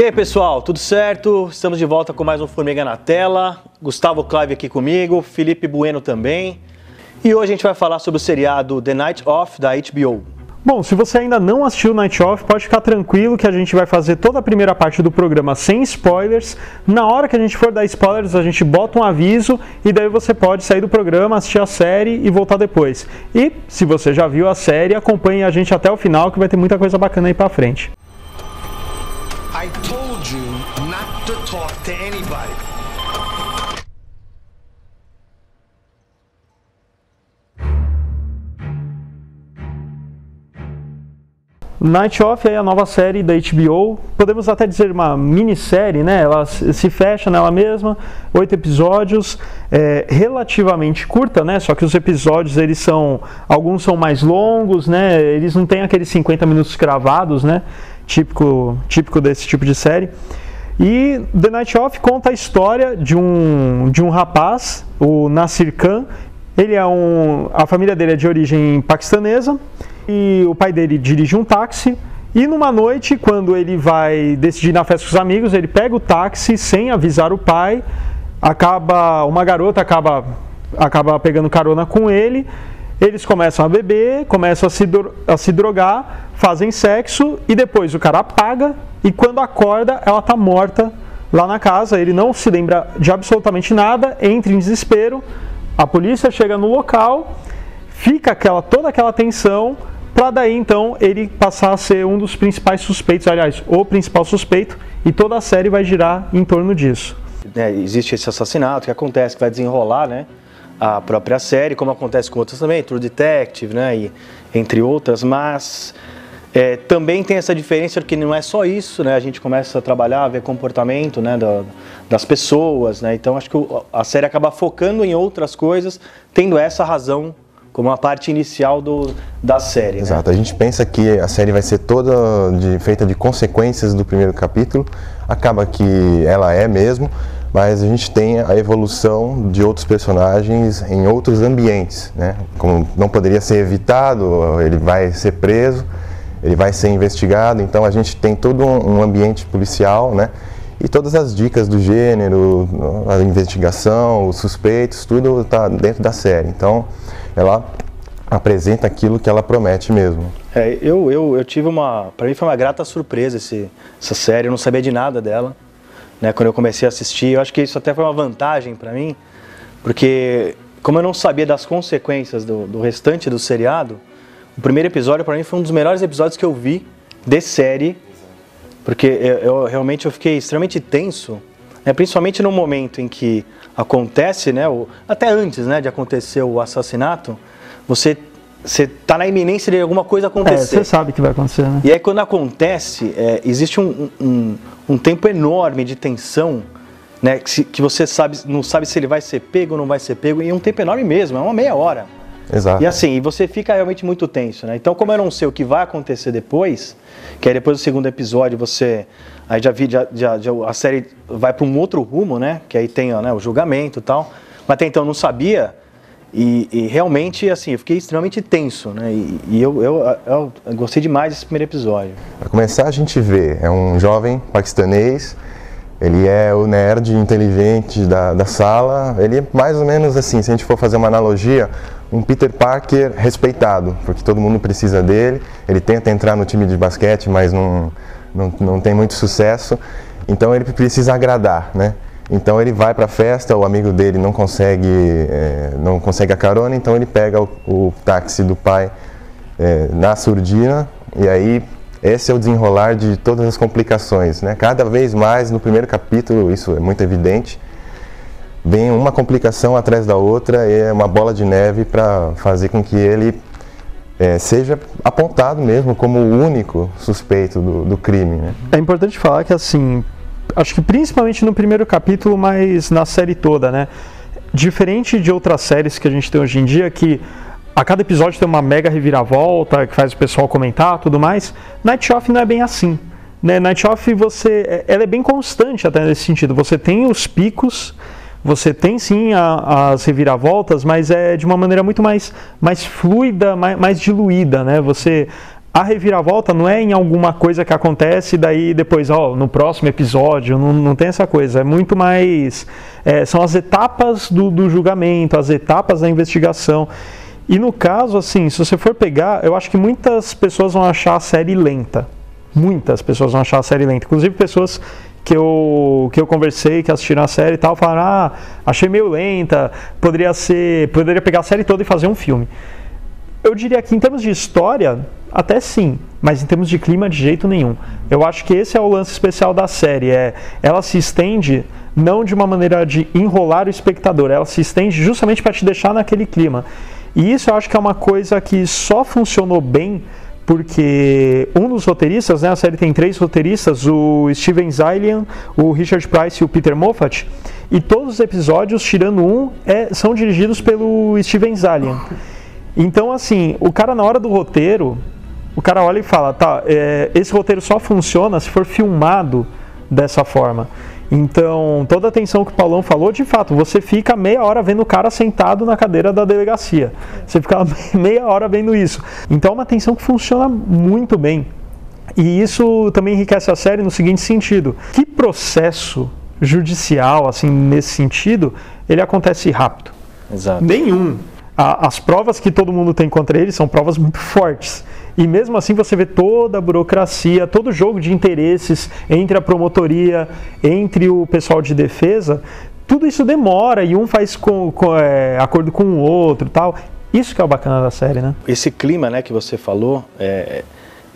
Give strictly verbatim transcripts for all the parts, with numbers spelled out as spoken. E aí pessoal, tudo certo? Estamos de volta com mais um Formiga na Tela. Gustavo Clive aqui comigo, Felipe Bueno também. E hoje a gente vai falar sobre o seriado The Night Of da H B O. Bom, se você ainda não assistiu Night Of, pode ficar tranquilo que a gente vai fazer toda a primeira parte do programa sem spoilers. Na hora que a gente for dar spoilers, a gente bota um aviso e daí você pode sair do programa, assistir a série e voltar depois. E se você já viu a série, acompanhe a gente até o final que vai ter muita coisa bacana aí pra frente. I told you not to talk to anybody. Night Of é a nova série da H B O, podemos até dizer uma minissérie, né? Ela se fecha nela mesma, oito episódios, é, relativamente curta, né? Só que os episódios, eles são, alguns são mais longos, né? Eles não têm aqueles cinquenta minutos cravados, né? Típico, típico desse tipo de série. E The Night Of conta a história de um, de um rapaz, o Nasir Khan. Ele é um, a família dele é de origem paquistanesa. E o pai dele dirige um táxi e numa noite, quando ele vai decidir ir na festa com os amigos, ele pega o táxi sem avisar o pai, acaba, uma garota acaba, acaba pegando carona com ele, eles começam a beber, começam a se, dro- a se drogar, fazem sexo e depois o cara apaga e quando acorda ela está morta lá na casa, ele não se lembra de absolutamente nada, entra em desespero, a polícia chega no local, fica aquela, toda aquela tensão, para daí então ele passar a ser um dos principais suspeitos, aliás, o principal suspeito, e toda a série vai girar em torno disso. É, existe esse assassinato que acontece, que vai desenrolar, né, a própria série, como acontece com outras também, True Detective, né, e, entre outras, mas é, também tem essa diferença que não é só isso, né, a gente começa a trabalhar, a ver comportamento, né, da, das pessoas, né, então acho que a série acaba focando em outras coisas, tendo essa razão como a parte inicial do, da série. Exato, né? A gente pensa que a série vai ser toda de, feita de consequências do primeiro capítulo, acaba que ela é mesmo, mas a gente tem a evolução de outros personagens em outros ambientes, né? Como não poderia ser evitado, ele vai ser preso, ele vai ser investigado, então a gente tem todo um ambiente policial, né? E todas as dicas do gênero, a investigação, os suspeitos, tudo está dentro da série, então ela apresenta aquilo que ela promete mesmo. É, eu, eu, eu tive uma... Para mim foi uma grata surpresa esse, essa série, eu não sabia de nada dela, né, quando eu comecei a assistir. Eu acho que isso até foi uma vantagem para mim, porque como eu não sabia das consequências do, do restante do seriado, o primeiro episódio para mim foi um dos melhores episódios que eu vi de série, porque eu, eu realmente eu fiquei extremamente tenso, né, principalmente no momento em que acontece, né, o, até antes, né, de acontecer o assassinato, você está na iminência de alguma coisa acontecer. É, você sabe que vai acontecer, né? E aí quando acontece, é, existe um, um, um tempo enorme de tensão, né, que, se, que você sabe, não sabe se ele vai ser pego ou não vai ser pego, e é um tempo enorme mesmo, é uma meia hora. Exato. E assim, e você fica realmente muito tenso, né? Então, como eu não sei o que vai acontecer depois, que aí depois do segundo episódio você... Aí já vi, já, já, já, a série vai para um outro rumo, né? Que aí tem, ó, né, o julgamento e tal. Mas até então eu não sabia e, e realmente, assim, eu fiquei extremamente tenso, né? E, e eu, eu, eu, eu gostei demais desse primeiro episódio. Para começar, a gente vê, é um jovem paquistanês, ele é o nerd inteligente da, da sala, ele é mais ou menos assim, se a gente for fazer uma analogia, um Peter Parker respeitado, porque todo mundo precisa dele, ele tenta entrar no time de basquete, mas não, não, não tem muito sucesso, então ele precisa agradar, né? Então ele vai para a festa, o amigo dele não consegue, é, não consegue a carona, então ele pega o, o táxi do pai é, na surdina, e aí... Esse é o desenrolar de todas as complicações, né? Cada vez mais, no primeiro capítulo, isso é muito evidente, vem uma complicação atrás da outra, e é uma bola de neve para fazer com que ele é, seja apontado mesmo como o único suspeito do, do crime, né? É importante falar que, assim, acho que principalmente no primeiro capítulo, mas na série toda, né? Diferente de outras séries que a gente tem hoje em dia, que... A cada episódio tem uma mega reviravolta que faz o pessoal comentar, tudo mais. Night Of não é bem assim, né? Night Of você, ela é bem constante até nesse sentido. Você tem os picos, você tem sim a, as reviravoltas, mas é de uma maneira muito mais, mais fluida, mais, mais diluída, né? Você a reviravolta não é em alguma coisa que acontece e daí depois, ó, no próximo episódio, não, não tem essa coisa. É muito mais... É, são as etapas do, do julgamento, as etapas da investigação. E no caso, assim, se você for pegar, eu acho que muitas pessoas vão achar a série lenta. Muitas pessoas vão achar a série lenta. Inclusive pessoas que eu, que eu conversei, que assistiram a série e tal, falaram, ah, achei meio lenta, poderia ser, poderia pegar a série toda e fazer um filme. Eu diria que em termos de história, até sim, mas em termos de clima, de jeito nenhum. Eu acho que esse é o lance especial da série, é, ela se estende... não de uma maneira de enrolar o espectador, ela se estende justamente para te deixar naquele clima. E isso eu acho que é uma coisa que só funcionou bem porque um dos roteiristas, né, a série tem três roteiristas, o Steven Zaillian, o Richard Price e o Peter Moffat, e todos os episódios, tirando um, é, são dirigidos pelo Steven Zaillian. Então, assim, o cara na hora do roteiro, o cara olha e fala, tá, é, esse roteiro só funciona se for filmado dessa forma. Então, toda a atenção que o Paulão falou, de fato, você fica meia hora vendo o cara sentado na cadeira da delegacia. Você fica meia hora vendo isso. Então, é uma atenção que funciona muito bem. E isso também enriquece a série no seguinte sentido. Que processo judicial, assim, nesse sentido, ele acontece rápido? Exato. Nenhum. As provas que todo mundo tem contra ele são provas muito fortes. E mesmo assim você vê toda a burocracia, todo o jogo de interesses entre a promotoria, entre o pessoal de defesa. Tudo isso demora e um faz com, com, é, acordo com o outro, tal. Isso que é o bacana da série, né? Esse clima, né, que você falou, é,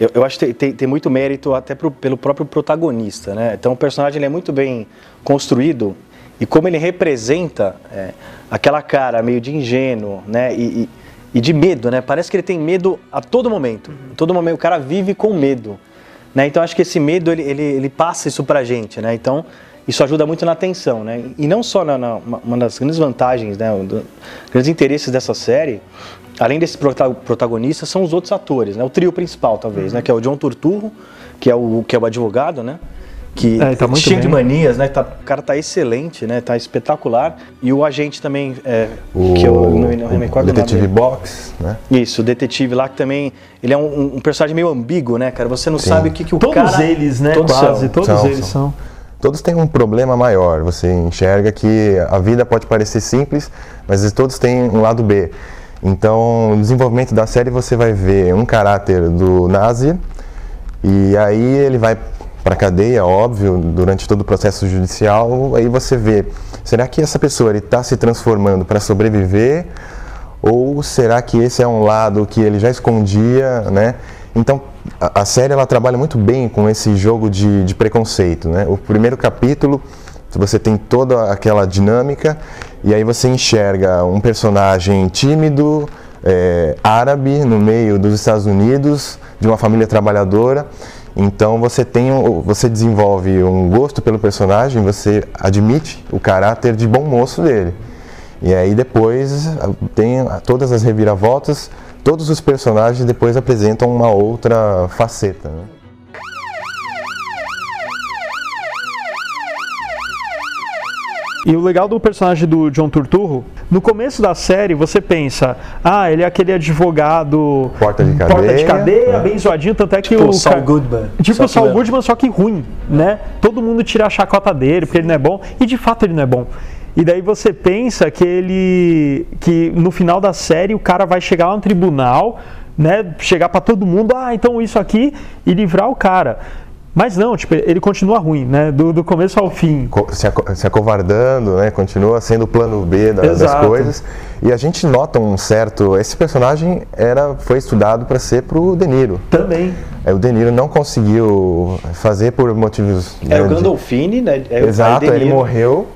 eu, eu acho que tem, tem, tem muito mérito até pro, pelo próprio protagonista, né? Então o personagem ele é muito bem construído. E como ele representa é, aquela cara meio de ingênuo, né, e, e, e de medo, né, parece que ele tem medo a todo momento, a todo momento o cara vive com medo, né, então acho que esse medo ele, ele, ele passa isso pra gente, né, então isso ajuda muito na atenção, né, e não só na, na uma, uma das grandes vantagens, né, um dos grandes interesses dessa série, além desse protagonista, são os outros atores, né, o trio principal talvez, uhum. né, que é o John Turturro, que é o, que é o advogado, né, que é, tá cheio de manias, né? Tá, o cara tá excelente, né? Tá espetacular. E o agente também, é, o, que eu não me recordo o detetive Box, né? Isso, o detetive lá que também, ele é um, um personagem meio ambíguo, né, cara? Você não Sim. sabe o que, que o todos cara... Todos eles, né? Todos Quase, são. todos são, eles são. são. Todos têm um problema maior. Você enxerga que a vida pode parecer simples, mas todos têm um lado B. Então, no desenvolvimento da série, você vai ver um caráter do Nasir, e aí ele vai... para a cadeia, óbvio, durante todo o processo judicial, aí você vê, será que essa pessoa está se transformando para sobreviver, ou será que esse é um lado que ele já escondia, né? Então, a, a série ela trabalha muito bem com esse jogo de, de preconceito, né? O primeiro capítulo, você tem toda aquela dinâmica, e aí você enxerga um personagem tímido, é, árabe, no meio dos Estados Unidos, de uma família trabalhadora. Então você, tem um, você desenvolve um gosto pelo personagem, você admite o caráter de bom moço dele. E aí depois tem todas as reviravoltas, todos os personagens depois apresentam uma outra faceta, né? E o legal do personagem do John Turturro, no começo da série você pensa, ah, ele é aquele advogado porta de cadeia, porta de cadeia né? bem zoadinho, tanto é que tipo o Saul Goodman, tipo o Saul Goodman, só que ruim, né? Todo mundo tira a chacota dele porque ele não é bom, e de fato ele não é bom. E daí você pensa que ele, que no final da série o cara vai chegar lá no tribunal, né? Chegar para todo mundo, ah, então isso aqui, e livrar o cara. Mas não, tipo, ele continua ruim, né? Do, do começo ao fim. Se, aco se acovardando, né? Continua sendo o plano B da, das coisas. E a gente nota um certo... Esse personagem era, foi estudado para ser pro De Niro. Também. É, o De Niro não conseguiu fazer por motivos... Era o Gandolfini, né? É o Exato, ele morreu.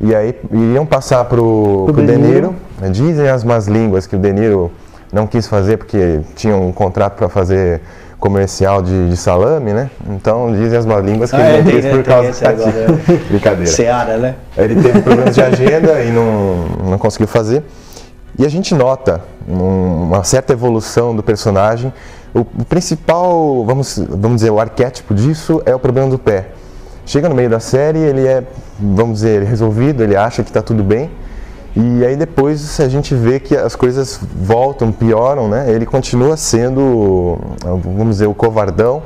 E aí iriam passar pro, pro, pro De Niro. De Niro. Dizem as más línguas que o De Niro não quis fazer porque tinha um contrato para fazer... comercial de, de salame, né? Então dizem as más línguas que ah, ele não fez por causa de brincadeira. Seara, né? Ele teve problemas de agenda e não, não conseguiu fazer. E a gente nota um, uma certa evolução do personagem. O, o principal, vamos, vamos dizer, o arquétipo disso é o problema do pé. Chega no meio da série, ele é, vamos dizer, resolvido, ele acha que está tudo bem. E aí depois a gente vê que as coisas voltam, pioram, né? Ele continua sendo, vamos dizer, o covardão,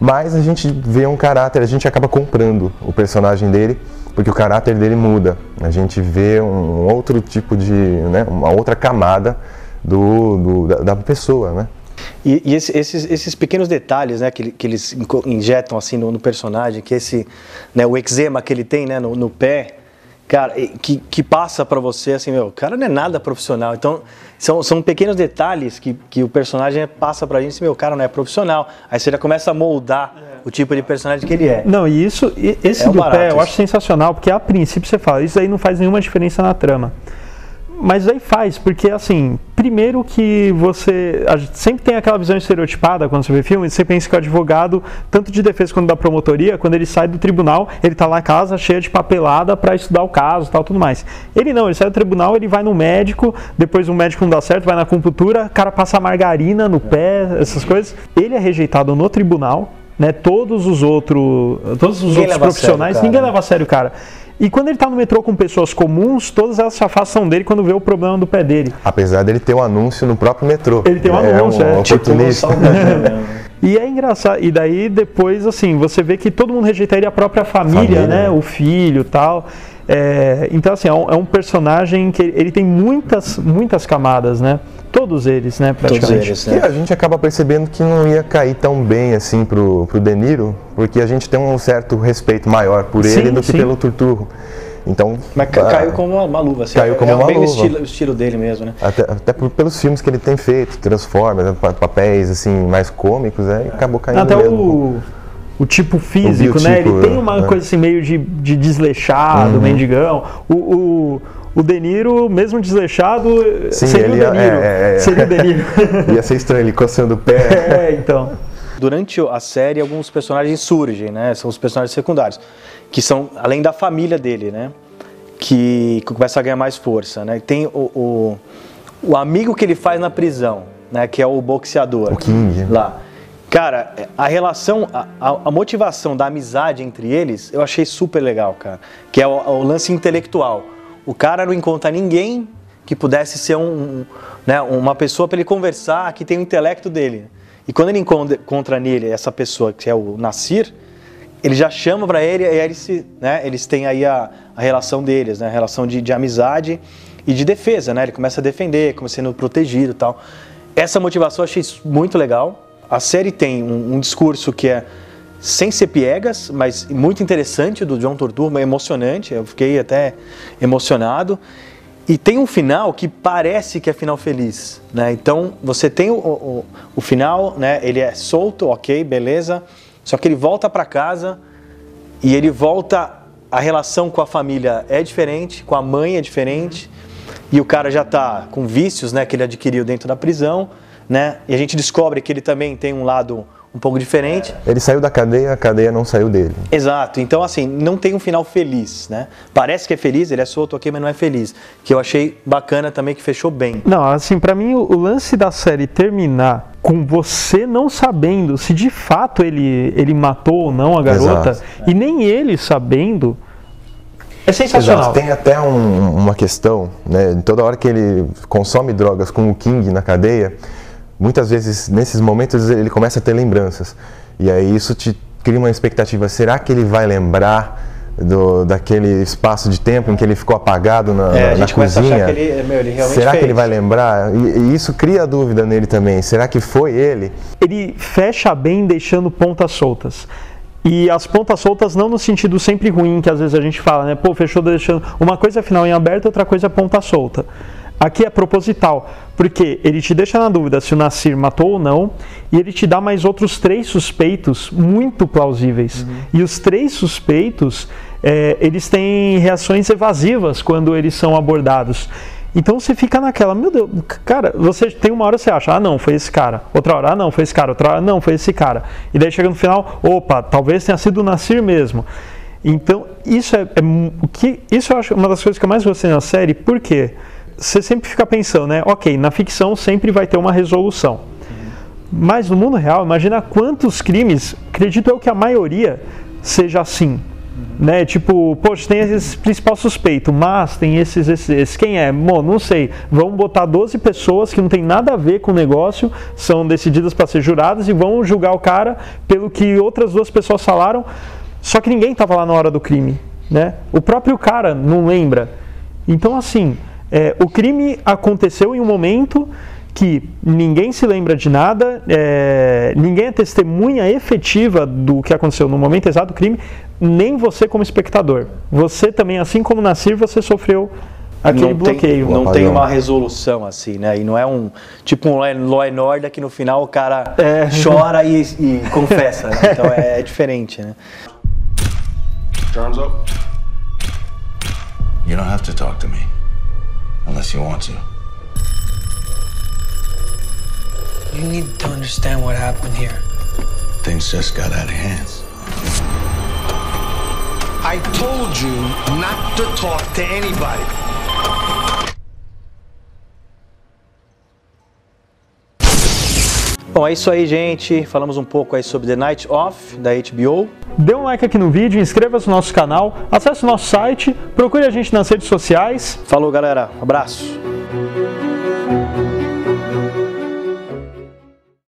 mas a gente vê um caráter, a gente acaba comprando o personagem dele, porque o caráter dele muda. A gente vê um outro tipo de, né, uma outra camada do, do, da, da pessoa, né? E, e esses, esses pequenos detalhes, né, que, que eles injetam assim no, no personagem, que esse, né, o eczema que ele tem, né, no, no pé, cara, que, que passa pra você assim, meu, o cara não é nada profissional. Então, são, são pequenos detalhes que, que o personagem passa pra gente, assim, meu, o cara não é profissional. Aí você já começa a moldar é. o tipo de personagem que ele é. Não, e isso, e, esse é do barato, pé, isso. Eu acho sensacional, porque a princípio você fala, isso aí não faz nenhuma diferença na trama. Mas aí faz, porque assim, primeiro que você a gente sempre tem aquela visão estereotipada quando você vê filme, você pensa que o advogado, tanto de defesa quanto da promotoria, quando ele sai do tribunal, ele tá lá na casa cheia de papelada para estudar o caso e tal, tudo mais. Ele não, ele sai do tribunal, ele vai no médico, depois o médico não dá certo, vai na acupuntura, o cara passa margarina no pé, essas coisas. Ele é rejeitado no tribunal, né? Todos os outros, todos os outros profissionais, ninguém leva a sério o cara. E quando ele tá no metrô com pessoas comuns, todas elas se afastam dele quando vê o problema do pé dele. Apesar dele ter um anúncio no próprio metrô. Ele tem um é, anúncio, é. Um, é. Tipo, e é engraçado. E daí depois, assim, você vê que todo mundo rejeitaria a própria família, família. né? O filho e tal. É, então, assim, é um, é um personagem que ele tem muitas, muitas camadas, né? Todos eles, né? Praticamente. Todos eles, né? E a gente acaba percebendo que não ia cair tão bem assim pro, pro De Niro, porque a gente tem um certo respeito maior por ele sim, do que sim. pelo Turturro. Então, mas ca caiu como uma luva, assim. Caiu como é uma bem luva. Estilo, estilo dele mesmo, né? Até, até pelos filmes que ele tem feito, Transformers, papéis assim mais cômicos, é, acabou caindo até mesmo. O... O tipo físico, o né? Ele tem uma né? coisa assim meio de, de desleixado, uhum. mendigão. O, o, o De Niro, mesmo desleixado, Sim, seria, ele o De Niro. É, é, é. seria o De Niro. Ia ser estranho ele coçando o pé. É, então. Durante a série, alguns personagens surgem, né? São os personagens secundários, que são, além da família dele, né? Que começa a ganhar mais força, né? Tem o, o, o amigo que ele faz na prisão, né? Que é o boxeador. O King. Lá. Cara, a relação, a, a motivação da amizade entre eles, eu achei super legal, cara. Que é o, o lance intelectual. O cara não encontra ninguém que pudesse ser um, um, né, uma pessoa para ele conversar, que tem o intelecto dele. E quando ele encontra, encontra nele essa pessoa, que é o Nasir, ele já chama para ele, e aí ele se, né, eles têm aí a, a relação deles, né, a relação de, de amizade e de defesa, né? Ele começa a defender, começa sendo protegido e tal. Essa motivação eu achei muito legal. A série tem um, um discurso que é sem ser piegas, mas muito interessante, do John Turturro, é emocionante, eu fiquei até emocionado. E tem um final que parece que é final feliz, né? Então, você tem o, o, o final, né? Ele é solto, ok, beleza, só que ele volta para casa e ele volta, a relação com a família é diferente, com a mãe é diferente, e o cara já tá com vícios, né, que ele adquiriu dentro da prisão, né? E a gente descobre que ele também tem um lado um pouco diferente. Ele saiu da cadeia, a cadeia não saiu dele. Exato. Então, assim, não tem um final feliz, né? Parece que é feliz, ele é solto aqui, mas não é feliz. Que eu achei bacana também, que fechou bem. Não, assim, pra mim, o lance da série terminar com você não sabendo se de fato ele, ele matou ou não a garota, Exato. e nem ele sabendo... É sensacional. Exato. Tem até um, uma questão, né? Toda hora que ele consome drogas com o King na cadeia, muitas vezes, nesses momentos, ele começa a ter lembranças. E aí isso te cria uma expectativa. Será que ele vai lembrar do, daquele espaço de tempo em que ele ficou apagado na, é, na, a gente na cozinha? Começa a achar que ele, meu, ele realmente Será fez. que ele vai lembrar? E, e isso cria dúvida nele também. Será que foi ele? Ele fecha bem deixando pontas soltas. E as pontas soltas não no sentido sempre ruim, que às vezes a gente fala, né? Pô, fechou deixando... Uma coisa é final em aberto, outra coisa é ponta solta. Aqui é proposital, porque ele te deixa na dúvida se o Nasir matou ou não, e ele te dá mais outros três suspeitos muito plausíveis. Uhum. E os três suspeitos, é, eles têm reações evasivas quando eles são abordados. Então você fica naquela, meu Deus, cara, você tem uma hora você acha, ah não, foi esse cara, outra hora, ah não, foi esse cara, outra hora, não, foi esse cara. E daí chega no final, opa, talvez tenha sido o Nasir mesmo. Então, isso é, é que, isso eu acho uma das coisas que eu mais gostei na série, por quê? Você sempre fica pensando, né? Ok, na ficção sempre vai ter uma resolução. Mas no mundo real, imagina quantos crimes, acredito eu que a maioria seja assim. né? Tipo, poxa, tem esse principal suspeito, mas tem esses, esses, esses quem é? Bom, não sei. Vamos botar doze pessoas que não tem nada a ver com o negócio, são decididas para ser juradas e vão julgar o cara pelo que outras duas pessoas falaram, só que ninguém estava lá na hora do crime, né? O próprio cara não lembra. Então, assim, é, o crime aconteceu em um momento que ninguém se lembra de nada, é, ninguém é testemunha efetiva do que aconteceu no momento exato do crime, nem você como espectador. Você também, assim como Nasir, você sofreu aquele não bloqueio. Tem, não Apagão. Tem uma resolução assim, né? E não é um tipo um Law and Order que no final o cara é. chora e, e confessa, né? Então é, é diferente, né? Arms up. You don't have to talk to me unless you want to. You need to understand what happened here. Things just got out of hand. I told you not to talk to anybody. Bom, é isso aí, gente. Falamos um pouco aí sobre The Night Of, da H B O. Dê um like aqui no vídeo, inscreva-se no nosso canal, acesse o nosso site, procure a gente nas redes sociais. Falou, galera. Abraço.